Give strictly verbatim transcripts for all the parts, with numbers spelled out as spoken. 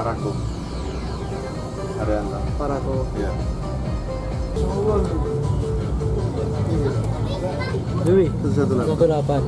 Paraco. Arianto. Paraco. Iya. Dewi. Satu delapan. Satu delapan.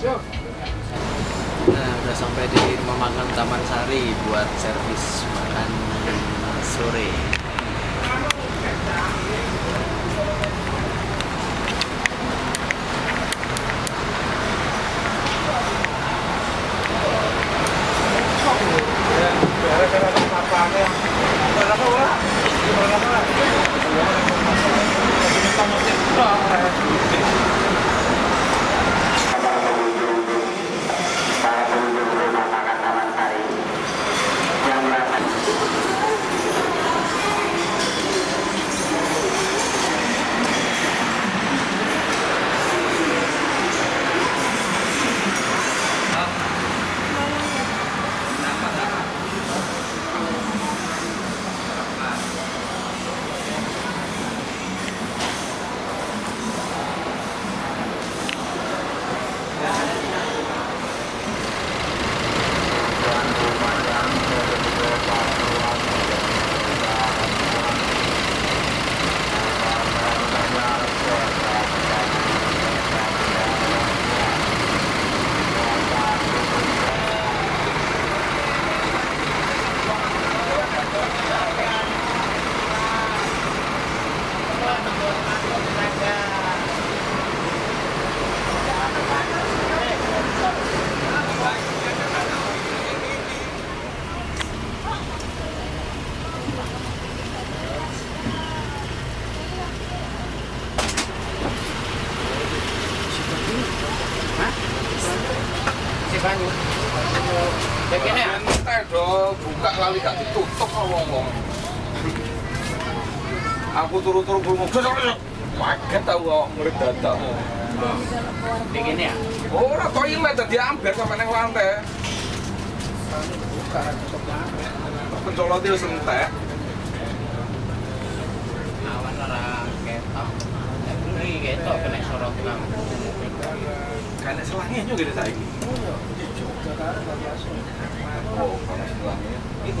Nah, udah sampai di rumah makan Taman Sari buat servis makan sore. Terima kasih. Banyak. Ya kene entar do buka lali gak ditutup wong-wong. Aku turu-turu gulung-gulung kaget tau kok murid dadak. Ning kene ya. Ora toilet dadi amber sampe nang lantai. Buka pencolot wis entek. Awan ora ketok. Iki ketok kena sorot nang. Kane selangnya juga ada saiki. Oh, kane selangnya. Iku.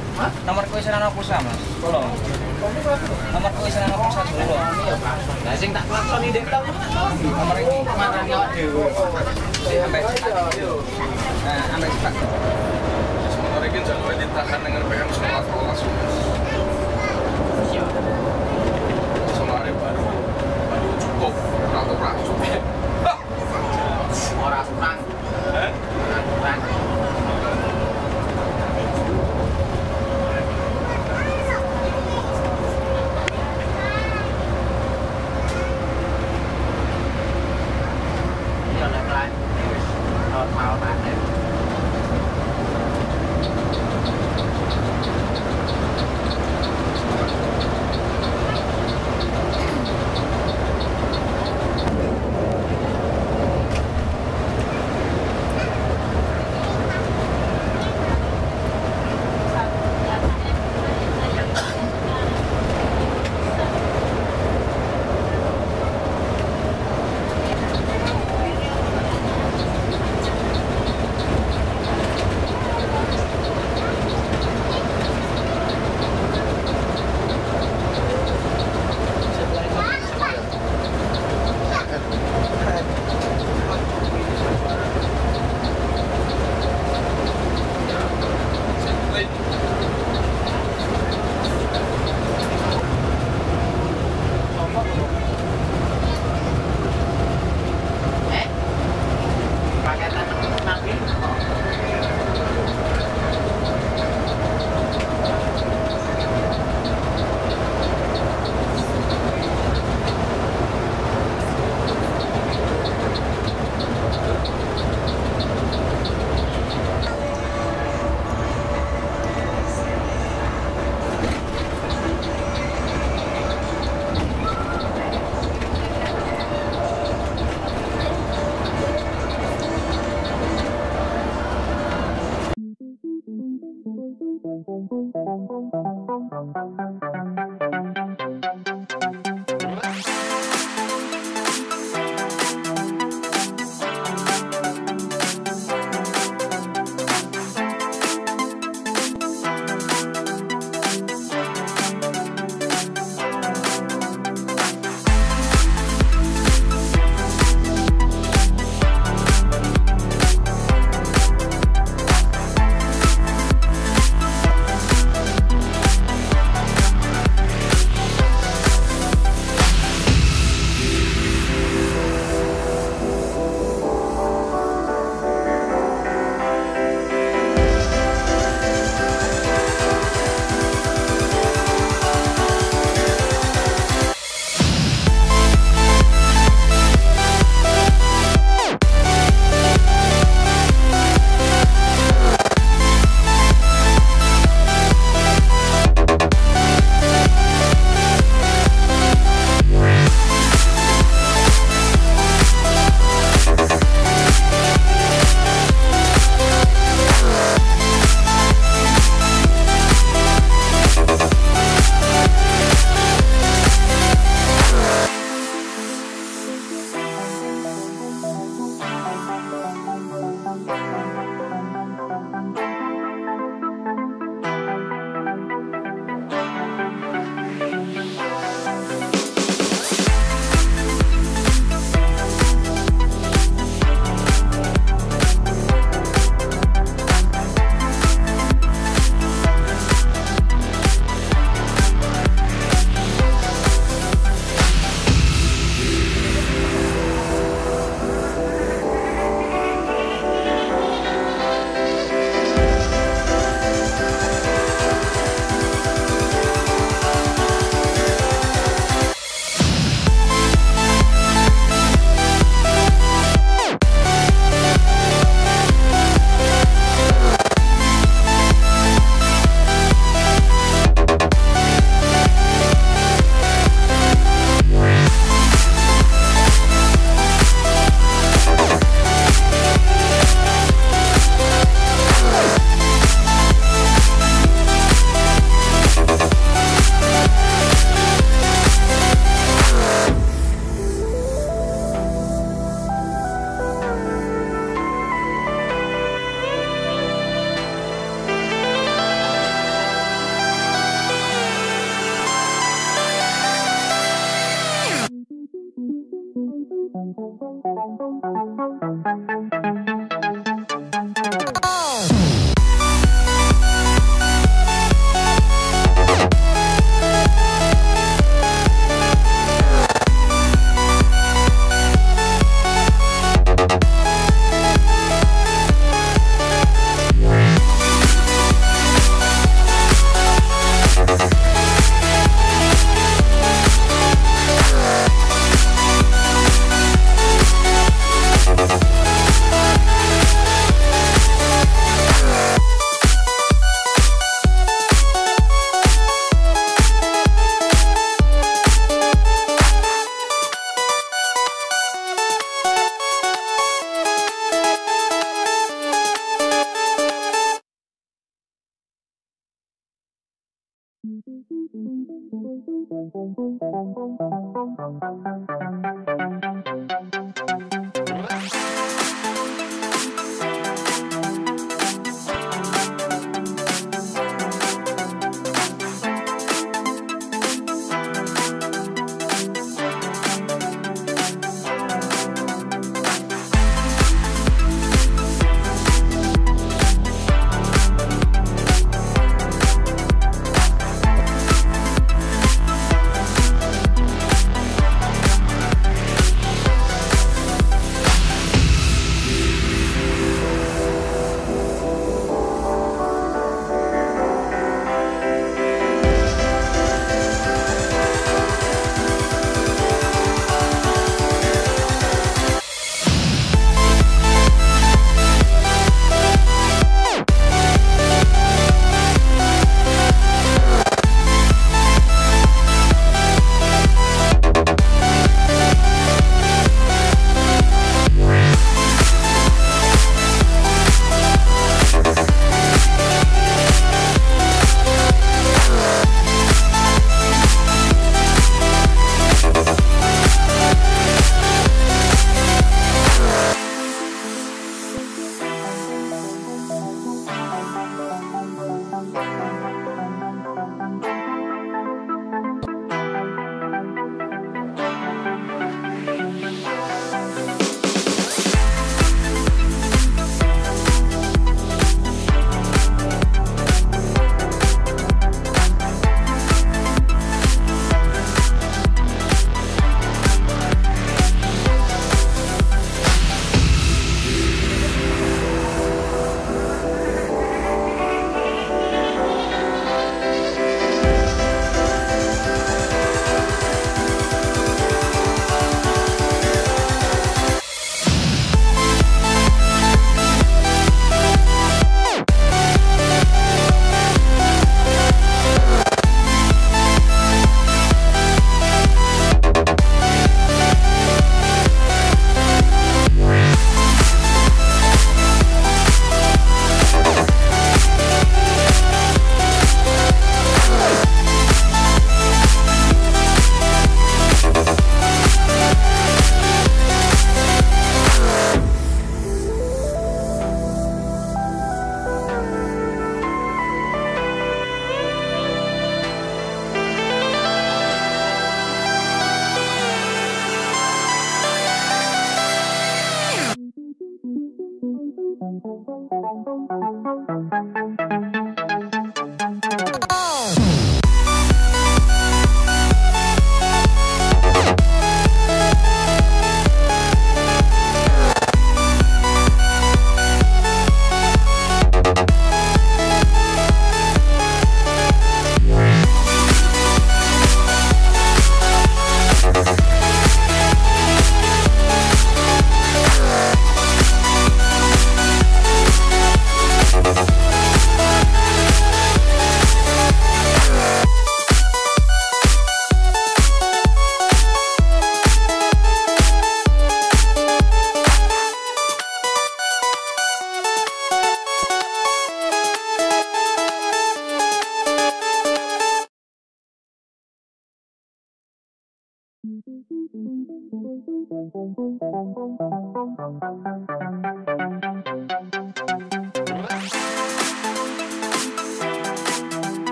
Hah? Nomor kuwi senana pulsa, Mas. sepuluh. Nomor kuwi senana pulsa sepuluh. Lah sing tak klaksoni ndek ta. Nomor iki manane awak dhewe. Sing ambek cepat. Nah, ambek cepat. Nomor iki jan wis ditahan nang P M sekolah kelas. Iya. Somare baru baru cukup atau ora cukup. Ora kurang. Hah? Kurang. Thank you.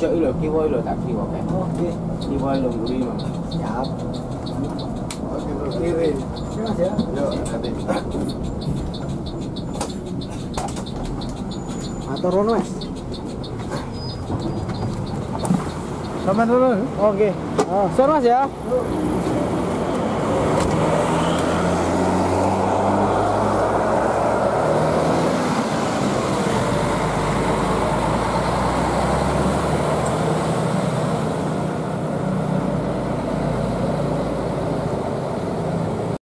Chữ là kêu ơi là tạm thì bỏ cái đi quay lùng đi mà dạ kêu đi atau rono mas sama dulu oke sorry mas ya.